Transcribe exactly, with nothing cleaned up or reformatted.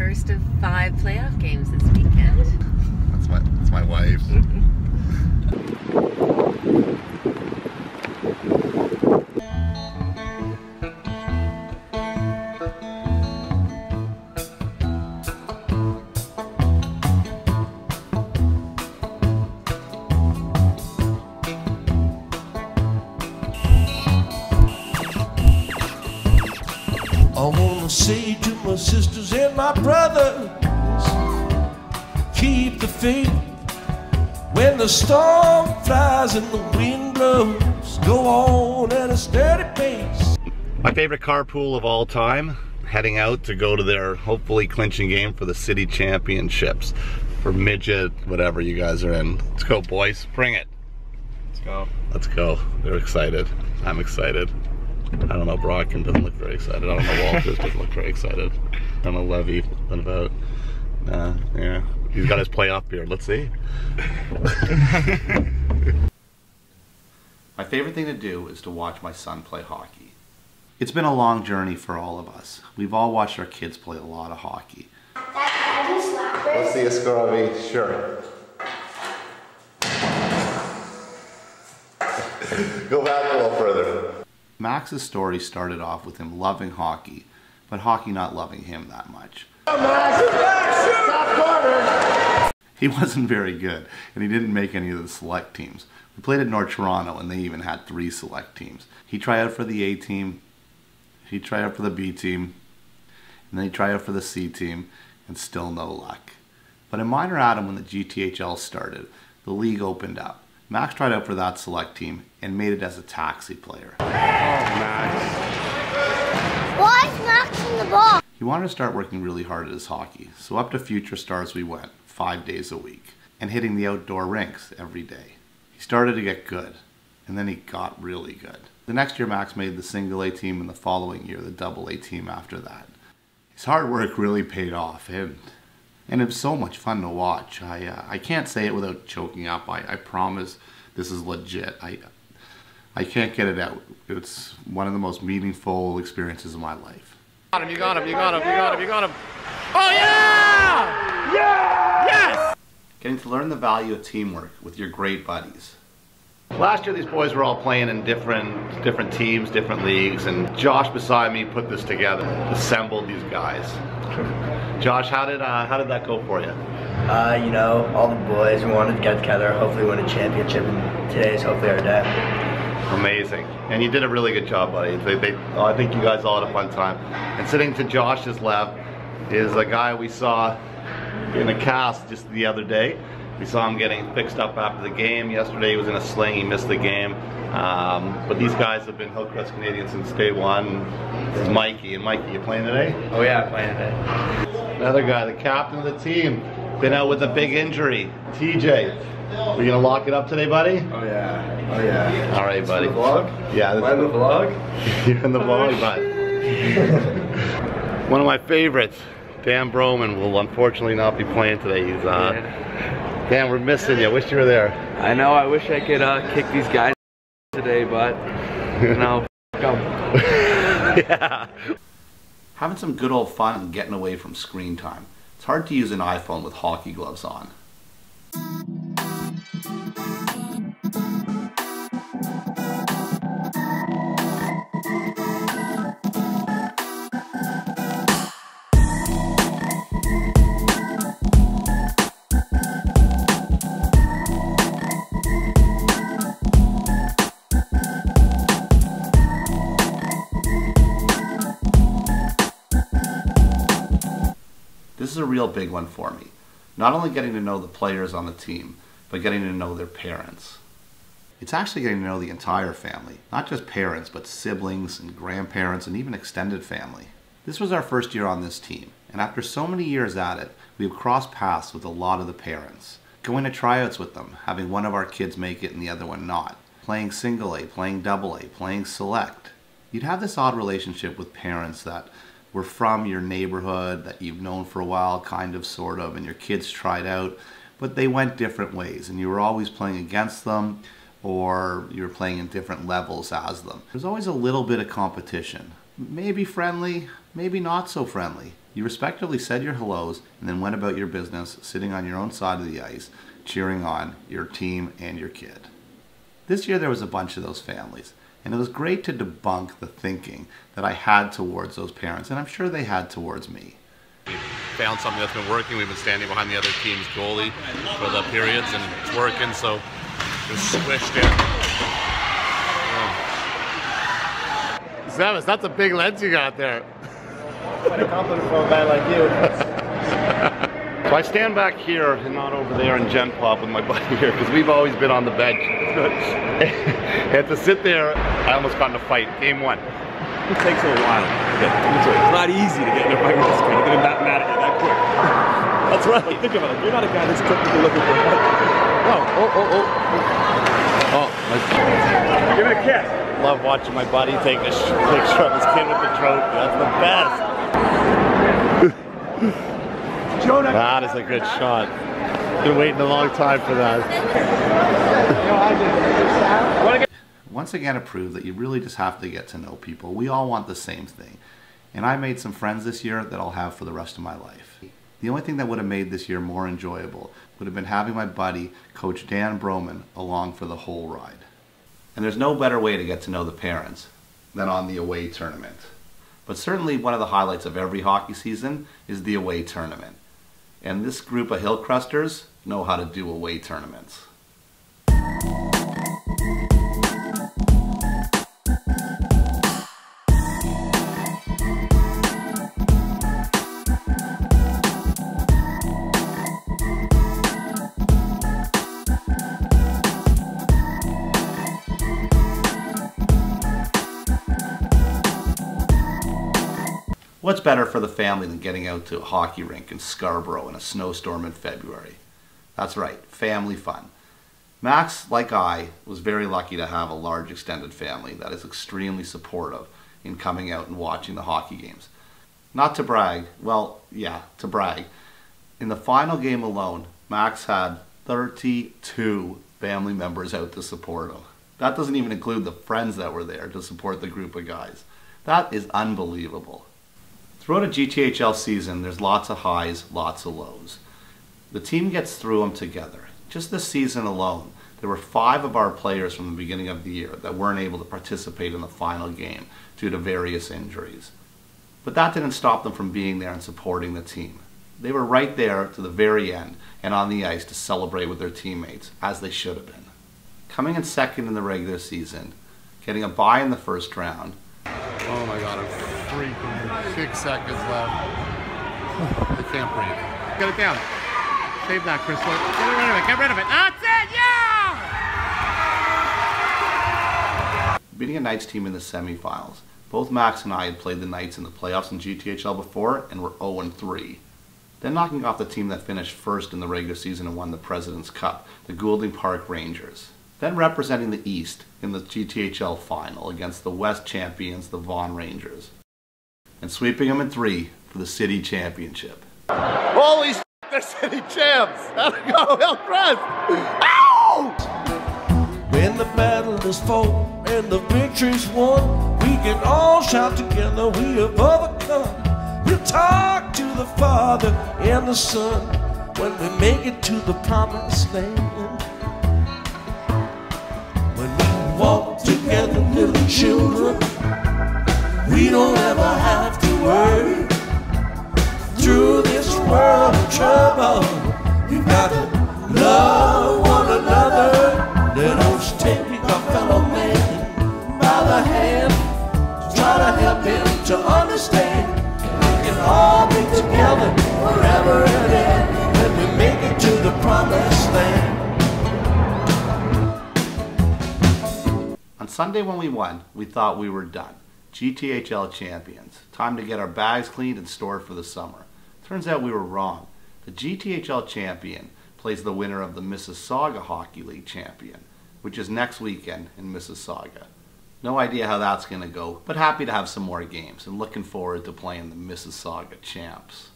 first of five playoff games this weekend. That's my, that's my wife. I wanna say to my sisters and my brothers, keep the faith when the storm flies and the wind blows. Go on at a steady pace. My favorite carpool of all time, heading out to go to their hopefully clinching game for the city championships for midget, whatever you guys are in. Let's go, boys. Bring it. Let's go. Let's go. They're excited. I'm excited. I don't know, Brocken doesn't look very excited. I don't know, Walters doesn't look very excited. I don't know, Levy, what about? Uh, yeah. He's got his playoff beard, let's see. My favorite thing to do is to watch my son play hockey. It's been a long journey for all of us. We've all watched our kids play a lot of hockey. Let's see a score of each, sure. Go back a little further. Max's story started off with him loving hockey, but hockey not loving him that much. He wasn't very good, and he didn't make any of the select teams. We played at North Toronto, and they even had three select teams. He tried out for the A team, he tried out for the B team, and then he tried out for the C team, and still no luck. But in minor Adam, when the G T H L started, the league opened up. Max tried out for that select team and made it as a taxi player. Oh, Max. Why is Max in the ball? He wanted to start working really hard at his hockey, so up to Future Stars we went, five days a week, and hitting the outdoor rinks every day. He started to get good, and then he got really good. The next year Max made the single A team, and the following year the double A team after that. His hard work really paid off, and And it was so much fun to watch. I uh, I can't say it without choking up. I, I promise this is legit. I I can't get it out. It's one of the most meaningful experiences of my life. You got him, you got him, you got him, you got him, you got him. Oh yeah! Yeah! Yes! Getting to learn the value of teamwork with your great buddies. Last year these boys were all playing in different different teams, different leagues, and Josh beside me put this together, assembled these guys. Josh, how did uh, how did that go for you? Uh, you know, all the boys, we wanted to get together, hopefully win a championship, and today is hopefully our day. Amazing. And you did a really good job, buddy. They, they, oh, I think you guys all had a fun time. And sitting to Josh's left is a guy we saw in a cast just the other day. We saw him getting fixed up after the game. Yesterday he was in a sling, he missed the game. Um, but these guys have been Hillcrest Canadians since day one. This is Mikey. And Mikey, you playing today? Oh yeah, I'm playing today. Another guy, the captain of the team, been out with a big injury. T J, we gonna lock it up today, buddy? Oh yeah, oh yeah. All right, buddy. It's the vlog? Yeah. Am I in the vlog? You're in the vlog, bud. One of my favorites, Dan Broman, will unfortunately not be playing today. He's on. Uh, Dan, we're missing you. Wish you were there. I know. I wish I could uh, kick these guys today, but you know, f them. Yeah. Having some good old fun and getting away from screen time. It's hard to use an iPhone with hockey gloves on. This is a real big one for me. Not only getting to know the players on the team, but getting to know their parents. It's actually getting to know the entire family, not just parents, but siblings and grandparents and even extended family. This was our first year on this team, and after so many years at it, we have crossed paths with a lot of the parents. Going to tryouts with them, having one of our kids make it and the other one not. Playing single A, playing double A, playing select. You'd have this odd relationship with parents that were from your neighborhood, that you've known for a while, kind of, sort of, and your kids tried out, but they went different ways, and you were always playing against them, or you were playing in different levels as them. There's always a little bit of competition. Maybe friendly, maybe not so friendly. You respectively said your hellos and then went about your business, sitting on your own side of the ice, cheering on your team and your kid. This year there was a bunch of those families, and it was great to debunk the thinking that I had towards those parents, and I'm sure they had towards me. We've found something that's been working. We've been standing behind the other team's goalie for the periods, and it's working, so just squished in. Yeah. Zevis, that's a big lens you got there. Quite a compliment from a guy like you. So I stand back here and not over there in Gen Pop with my buddy here, because we've always been on the bench. And to sit there, I almost got in a fight. Game one. It takes a while. It's not easy to get in a fight with this guy. Get him that mad at you that quick. That's right. Like, think about it. You're not a guy that's typically looking for a fight. No. Oh, oh, oh. Oh, let's give it a kiss. Love watching my buddy take a picture of his kid with the trophy. That's the best. That is a good shot. Been waiting a long time for that. Once again, it proved that you really just have to get to know people. We all want the same thing. And I made some friends this year that I'll have for the rest of my life. The only thing that would have made this year more enjoyable would have been having my buddy, Coach Dan Broman, along for the whole ride. And there's no better way to get to know the parents than on the away tournament. But certainly one of the highlights of every hockey season is the away tournament. And this group of Hillcresters know how to do away tournaments. What's better for the family than getting out to a hockey rink in Scarborough in a snowstorm in February? That's right, family fun. Max, like I, was very lucky to have a large extended family that is extremely supportive in coming out and watching the hockey games. Not to brag, well, yeah, to brag. In the final game alone, Max had thirty-two family members out to support him. That doesn't even include the friends that were there to support the group of guys. That is unbelievable. Throughout a G T H L season, there's lots of highs, lots of lows. The team gets through them together. Just this season alone, there were five of our players from the beginning of the year that weren't able to participate in the final game due to various injuries. But that didn't stop them from being there and supporting the team. They were right there to the very end and on the ice to celebrate with their teammates, as they should have been. Coming in second in the regular season, getting a bye in the first round. Oh my God, I'm freaking six seconds left. I can't breathe. Get it down. Save that, Crystal. Get rid of it. Get rid of it. That's it. Yeah! Beating a Knights team in the semifinals. Both Max and I had played the Knights in the playoffs in G T H L before and were zero and three. Then knocking off the team that finished first in the regular season and won the President's Cup, the Goulding Park Rangers. Then representing the East in the G T H L final against the West champions, the Vaughan Rangers. And sweeping them in three for the city championship. Holy s***, they're city champs! How'd it go, Hillcrest? Ow! When the battle is fought and the victory's won, we can all shout together, we have overcome. We'll talk to the Father and the Son when we make it to the promised land. Walk together, little children. We don't ever have to worry. Through this world of trouble, we've got to love one another. Let us take our fellow man by the hand, try to help him to understand. We can all be together forever and ever when we make it to the promised land. Sunday when we won, we thought we were done. G T H L champions. Time to get our bags cleaned and stored for the summer. Turns out we were wrong. The G T H L champion plays the winner of the Mississauga Hockey League champion, which is next weekend in Mississauga. No idea how that's going to go, but happy to have some more games and looking forward to playing the Mississauga champs.